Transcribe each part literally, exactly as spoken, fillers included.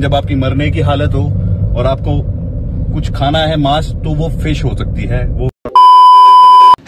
जब आपकी मरने की हालत हो और आपको कुछ खाना है मांस, तो वो फिश हो सकती है वो।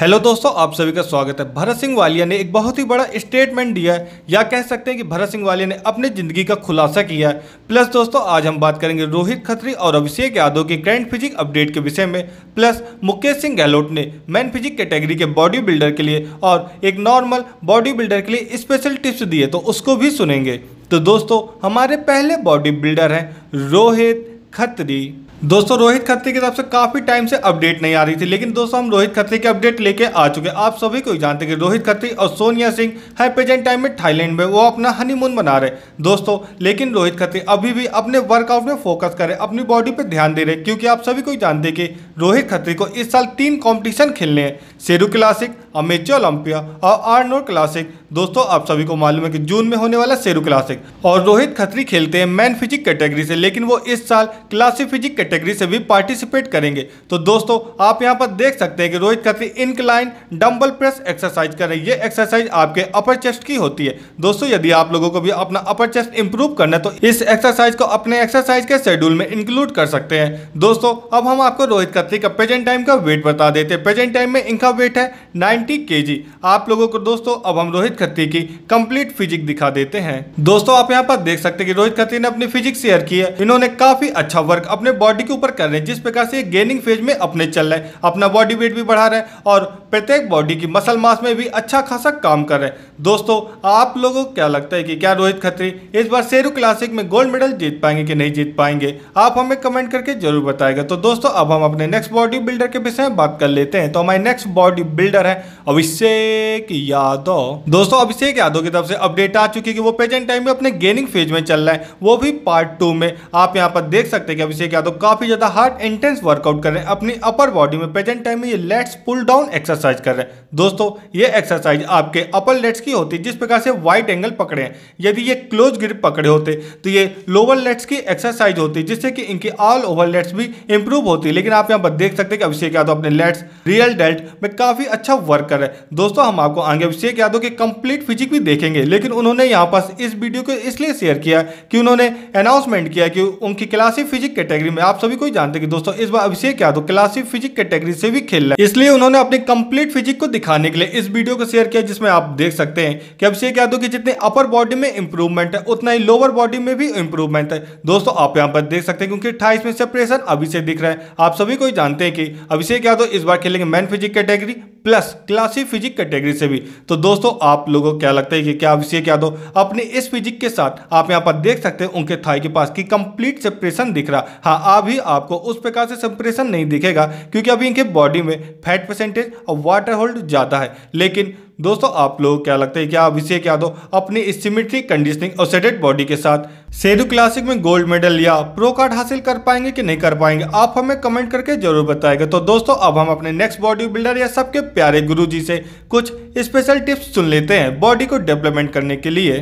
हेलो दोस्तों, आप सभी का स्वागत है। भरत सिंह वालिया ने एक बहुत ही बड़ा स्टेटमेंट दिया है, या कह सकते हैं कि भरत सिंह वालिया ने अपनी जिंदगी का खुलासा किया है। प्लस दोस्तों आज हम बात करेंगे रोहित खत्री और अभिषेक यादव के ग्रैंड फिजिक अपडेट के विषय में, प्लस मुकेश सिंह गहलोत ने मैन फिजिक कैटेगरी के बॉडी बिल्डर के लिए और एक नॉर्मल बॉडी बिल्डर के लिए स्पेशल टिप्स दिए, तो उसको भी सुनेंगे। तो दोस्तों हमारे पहले बॉडी बिल्डर हैं रोहित खत्री। दोस्तों रोहित खत्री की तरफ से काफ़ी टाइम से अपडेट नहीं आ रही थी, लेकिन दोस्तों हम रोहित खत्री के अपडेट लेके आ चुके हैं। आप सभी को जानते हैं कि रोहित खत्री और सोनिया सिंह है प्रेजेंट टाइम में थाईलैंड में, वो अपना हनीमून मना रहे दोस्तों। लेकिन रोहित खत्री अभी भी अपने वर्कआउट में फोकस करे, अपनी बॉडी पर ध्यान दे रहे, क्योंकि आप सभी को जानते हैं कि रोहित खत्री को इस साल तीन कॉम्पिटिशन खेलने हैं, शेरू क्लासिक, अमेच्योर ओलंपिया और आर्नोल्ड क्लासिक। दोस्तों आप सभी को मालूम है कि जून में होने वाला शेरू क्लासिक, और रोहित खत्री खेलते हैं मैन फिजिक कैटेगरी से, लेकिन वो इस साल क्लासिक फिजिक कैटेगरी से भी पार्टिसिपेट करेंगे। तो दोस्तों आप यहां पर देख सकते हैं कि Rohit Khatri incline dumbbell press exercise कर रहे हैं। ये एक्सरसाइज आपके अपर चेस्ट की होती है। दोस्तों यदि आप लोगों को भी अपना अपर चेस्ट इंप्रूव करना है तो इस एक्सरसाइज को अपने एक्सरसाइज के शेड्यूल में इंक्लूड कर सकते हैं। दोस्तों अब हम आपको रोहित खत्री का प्रेजेंट टाइम का वेट बता देते हैं। प्रेजेंट टाइम में इनका वेट है नाइन्टी के जी। आप लोगों को दोस्तों अब हम रोहित खत्री की कंप्लीट फिजिक दिखा देते हैं। दोस्तों आप यहाँ पर देख सकते हैं कि रोहित खत्री ने अपनी फिजिक शेयर की है। इन्होंने काफी अच्छा वर्क अपने बॉडी के ऊपर कर रहे हैं, जिस प्रकार से गेनिंग फेज में अपने चल रहे हैं, अपना बॉडी वेट भी बढ़ा रहे हैं और प्रत्येक बॉडी की मसल मास में भी अच्छा खासा काम कर रहे हैं। दोस्तों आप लोगों को क्या लगता है कि क्या रोहित खत्री इस बार शेरू क्लासिक में गोल्ड मेडल जीत पाएंगे कि नहीं जीत पाएंगे? आप हमें कमेंट करके जरूर बताएगा। तो दोस्तों अब हम अपने नेक्स्ट बॉडी बिल्डर के विषय में बात कर लेते हैं। तो हमारे नेक्स्ट बॉडी बिल्डर है अभिषेक यादव। दोस्तों अभिषेक यादव की तरफ से अपडेट आ चुकी है कि वो प्रेजेंट टाइम में अपने गेनिंग फेज में चल रहा है, वो भी पार्ट टू में। आप यहाँ पर देख सकते हैं कि अभिषेक यादव काफी ज्यादा हार्ड इंटेंस वर्कआउट कर रहे हैं अपनी अपर बॉडी में। प्रेजेंट टाइम में ये लेट्स पुल डाउन एक्सरसाइज कर रहे हैं। दोस्तों ये एक्सरसाइज आपके अपर लेट्स की होती है, जिस प्रकार से वाइड एंगल पकड़े हैं। यदि ये क्लोज ग्रिप पकड़े होते तो ये लोअर लेट्स की एक्सरसाइज होती, जिससे कि इनकी ऑल ओवर लेट्स भी इंप्रूव होती। लेकिन आप यहाँ पर देख सकते हैं कि अभिषेक यादव अपने लेट्स, रियल डेल्ट में काफी अच्छा वर्क कर रहे हैं। दोस्तों हम आपको आगे अभिषेक यादव के कंप्लीट फिजिक भी देखेंगे, लेकिन उन्होंने यहाँ पर इस वीडियो को इसलिए शेयर किया कि उन्होंने अनाउंसमेंट किया कि उनकी क्लासिक फिजिक कैटेगरी में, आप सभी को जानते हैं कि दोस्तों इस बार Abhishek Yadav classic physique category से भी खेल रहे हैं, इसलिए उन्होंने अपने कंप्लीट फिजिक को दिखाने के लिए इस वीडियो को शेयर किया, जिसमें आप देख सकते हैं कि अभिषेक यादव की जितने अपर बॉडी में इंप्रूवमेंट है, उतना ही लोअर बॉडी में भी इंप्रूवमेंट है। दोस्तों आप यहाँ पर देख सकते हैं क्योंकि अट्ठाईस में सेपरेशन अभी से दिख रहा है। आप सभी को जानते हैं कि अभिषेक यादव इस बार खेलेंगे man physique category plus classic physique category से भी। तो दोस्तों आप लोगों को क्या लगता है कि क्या अभिषेक यादव अपने इस फिजिक के साथ, आप यहाँ पर देख सकते हैं उनके थाई के पास की कंप्लीट सेपरेशन दिख रहा। हाँ अभी आपको उस प्रकार से सेपरेशन नहीं दिखेगा, क्योंकि अभी इनके बॉडी में फैट परसेंटेज और वाटर होल्ड ज़्यादा है। लेकिन दोस्तों आप लोग क्या लगता है क्या अभिषेक यादव अपने सिमेट्री, कंडीशनिंग और सेडेड बॉडी के साथ शेरू क्लासिक में गोल्ड मेडल या प्रो कार्ड हासिल कर पाएंगे कि नहीं कर पाएंगे? आप हमें कमेंट करके जरूर बताएगा। तो दोस्तों अब हम अपने नेक्स्ट बॉडी बिल्डर या सबके प्यारे गुरुजी से कुछ स्पेशल टिप्स सुन लेते हैं बॉडी को डेवलपमेंट करने के लिए।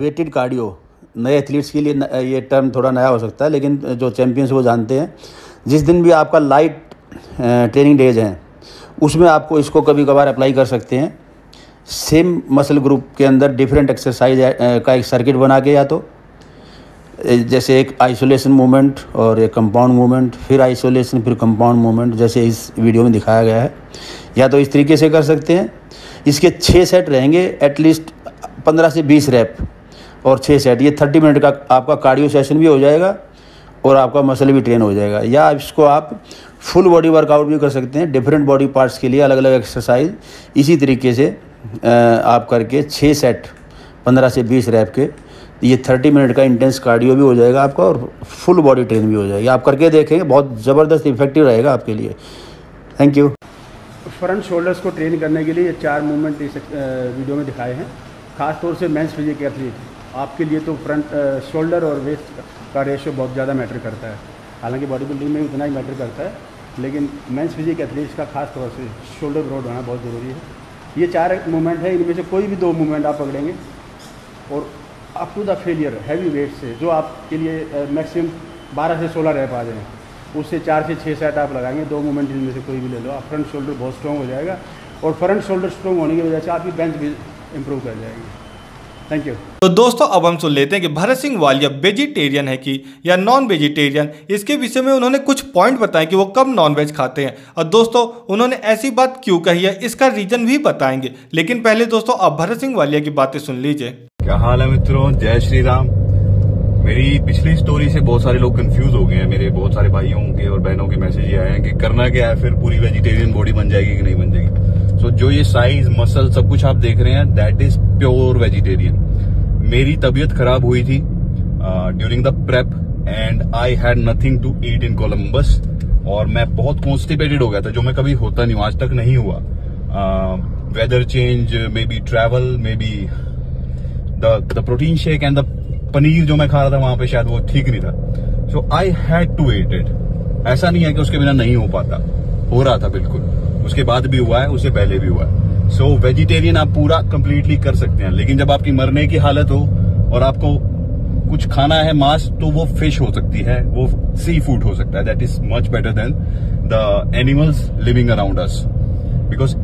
वेटेड कार्डियो नए एथलीट्स के लिए ये टर्म थोड़ा नया हो सकता है, लेकिन जो चैंपियंस वो जानते हैं। जिस दिन भी आपका लाइट ट्रेनिंग डेज हैं उसमें आपको इसको कभी कभार अप्लाई कर सकते हैं। सेम मसल ग्रुप के अंदर डिफरेंट एक्सरसाइज का एक सर्किट बना के, या तो जैसे एक आइसोलेशन मूवमेंट और एक कंपाउंड मूवमेंट, फिर आइसोलेशन, फिर कंपाउंड मूवमेंट, जैसे इस वीडियो में दिखाया गया है, या तो इस तरीके से कर सकते हैं। इसके छः सेट रहेंगे, एटलीस्ट पंद्रह से बीस रैप और छः सेट। ये थर्टी मिनट का आपका कार्डियो सेशन भी हो जाएगा और आपका मसल भी ट्रेन हो जाएगा। या इसको आप फुल बॉडी वर्कआउट भी कर सकते हैं, डिफरेंट बॉडी पार्ट्स के लिए अलग अलग एक्सरसाइज इसी तरीके से आप करके छः सेट पंद्रह से बीस रैप के, ये थर्टी मिनट का इंटेंस कार्डियो भी हो जाएगा आपका और फुल बॉडी ट्रेन भी हो जाएगी। आप करके देखेंगे, बहुत ज़बरदस्त इफेक्टिव रहेगा आपके लिए। Thank you. फ्रंट शोल्डर्स को ट्रेन करने के लिए चार मूवमेंट इस वीडियो में दिखाए हैं, खासतौर से मेंस फिजिक एथलीट। आपके लिए तो फ्रंट शोल्डर और वेस्ट का रेशियो बहुत ज़्यादा मैटर करता है, हालांकि बॉडी बिल्डिंग में उतना ही मैटर करता है, लेकिन मेंस फिजिक एथलीट्स का खास तौर से शोल्डर ब्रॉड होना बहुत ज़रूरी है। ये चार मूवमेंट है, इनमें से कोई भी दो मूवमेंट आप पकड़ेंगे और up to the failure heavy weight से, जो आपके लिए मैक्सिमम बारह से सोलह रैप आ जाए, उससे चार से छः सेट आप लगाएंगे। दो मूवमेंट इनमें से कोई भी ले लो, आप फ्रंट शोल्डर बहुत स्ट्रॉन्ग हो जाएगा और फ्रंट शोल्डर स्ट्रॉन्ग होने की वजह से आपकी बेंच भी इम्प्रूव कर जाएगी। Thank you. तो दोस्तों अब हम सुन लेते हैं कि भरत सिंह वालिया वेजिटेरियन है कि या नॉन वेजिटेरियन, इसके विषय में उन्होंने कुछ पॉइंट बताए कि वो कब नॉन वेज खाते हैं और दोस्तों उन्होंने ऐसी बात क्यों कही है, इसका रीजन भी बताएंगे। लेकिन पहले दोस्तों आप भरत सिंह वालिया की बातें सुन लीजिए। क्या हाल है मित्रों, जय श्री राम। मेरी पिछली स्टोरी से बहुत सारे लोग कंफ्यूज हो गए हैं, मेरे बहुत सारे भाइयों के और बहनों के मैसेज ये आए हैं कि करना क्या है, फिर पूरी वेजिटेरियन बॉडी बन जाएगी कि नहीं बन जाएगी। सो जो ये साइज मसल सब कुछ आप देख रहे हैं, दैट इज प्योर वेजिटेरियन। मेरी तबीयत खराब हुई थी during the prep and I had nothing to eat in Columbus, और मैं बहुत कॉन्स्टिपेटेड हो गया था, जो मैं कभी होता नहीं हूँ, आज तक नहीं हुआ। Weather change, may be travel, may be the protein shake and the paneer जो मैं खा रहा था वहां पे शायद वो ठीक नहीं था। So I had to eat it. ऐसा नहीं है कि उसके बिना नहीं हो पाता, हो रहा था बिल्कुल, उसके बाद भी हुआ है, उससे पहले भी हुआ है। सो so, वेजिटेरियन आप पूरा कम्प्लीटली कर सकते हैं, लेकिन जब आपकी मरने की हालत हो और आपको कुछ खाना है मांस, तो वो फिश हो सकती है, वो सी फूड हो सकता है। That is much better than the animals living around us, because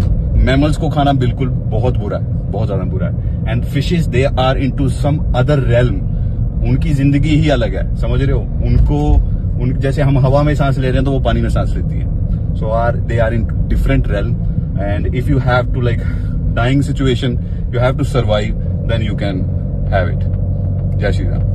mammals को खाना बिल्कुल बहुत बुरा है, बहुत ज्यादा बुरा है। And fishes they are into some other realm, उनकी जिंदगी ही अलग है, समझ रहे हो। उनको उन, जैसे हम हवा में सांस ले रहे हैं तो वो पानी में सांस लेती है। So are they are in different realm. And if you have to like dying situation, you have to survive, then you can have it. जय श्री राम।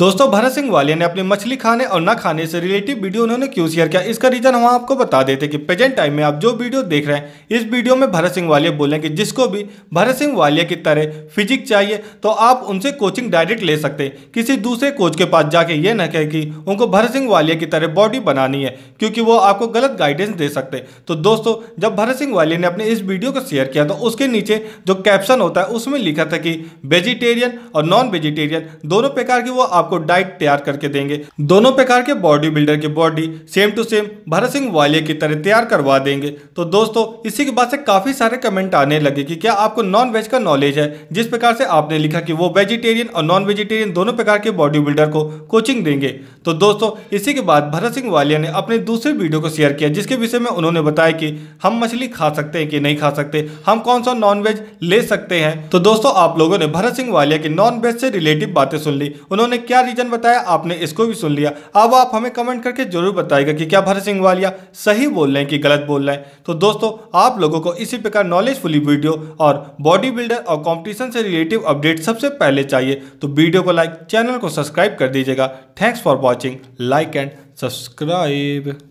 दोस्तों भरत सिंह वालिया ने अपनी मछली खाने और ना खाने से रिलेटेड वीडियो उन्होंने क्यों शेयर किया, इसका रीजन हम आपको बता देते हैं कि प्रेजेंट टाइम में आप जो वीडियो देख रहे हैं, इस वीडियो में भरत सिंह वालिया बोल रहे हैं कि जिसको भी भरत सिंह वालिया की तरह फिजिक चाहिए तो आप उनसे कोचिंग डायरेक्ट ले सकते हैं। किसी दूसरे कोच के पास जाके ये न कहे कि उनको भरत सिंह वालिया की तरह बॉडी बनानी है, क्योंकि वो आपको गलत गाइडेंस दे सकते हैं। तो दोस्तों जब भरत सिंह वालिया ने अपने इस वीडियो को शेयर किया तो उसके नीचे जो कैप्शन होता है उसमें लिखा था कि वेजिटेरियन और नॉन वेजिटेरियन दोनों प्रकार की वो आपको डाइट तैयार करके देंगे, दोनों प्रकार के बॉडी बिल्डर की body same to same Bharat Singh Walia की तरह तैयार करवा देंगे। तो दोस्तों इसी के बाद से काफी सारे कमेंट आने लगे कि क्या आपको नॉन वेज का नॉलेज है, जिस प्रकार से आपने लिखा कि वो वेजिटेरियन और नॉन वेजिटेरियन दोनों प्रकार के बॉडी बिल्डर को कोचिंग देंगे। तो दोस्तों इसी के बाद भरत सिंह वालिया ने अपने दूसरे वीडियो को शेयर किया, जिसके विषय में उन्होंने बताया कि हम मछली खा सकते हैं कि नहीं खा सकते, हम कौन सा नॉन वेज ले सकते हैं। तो दोस्तों आप लोगों ने भरत सिंह वालिया की नॉन वेज से रिलेटेड बातें सुन ली, उन्होंने क्या रीजन बताया आपने इसको भी सुन लिया। अब आप हमें कमेंट करके जरूर बताइएगा कि क्या भरत सिंह वालिया सही बोल रहे हैं कि गलत बोल रहे हैं। तो दोस्तों आप लोगों को इसी प्रकार नॉलेजफुली वीडियो और बॉडी बिल्डर और कंपटीशन से रिलेटिव अपडेट सबसे पहले चाहिए तो वीडियो को लाइक, चैनल को सब्सक्राइब कर दीजिएगा। Thanks for watching, like and subscribe.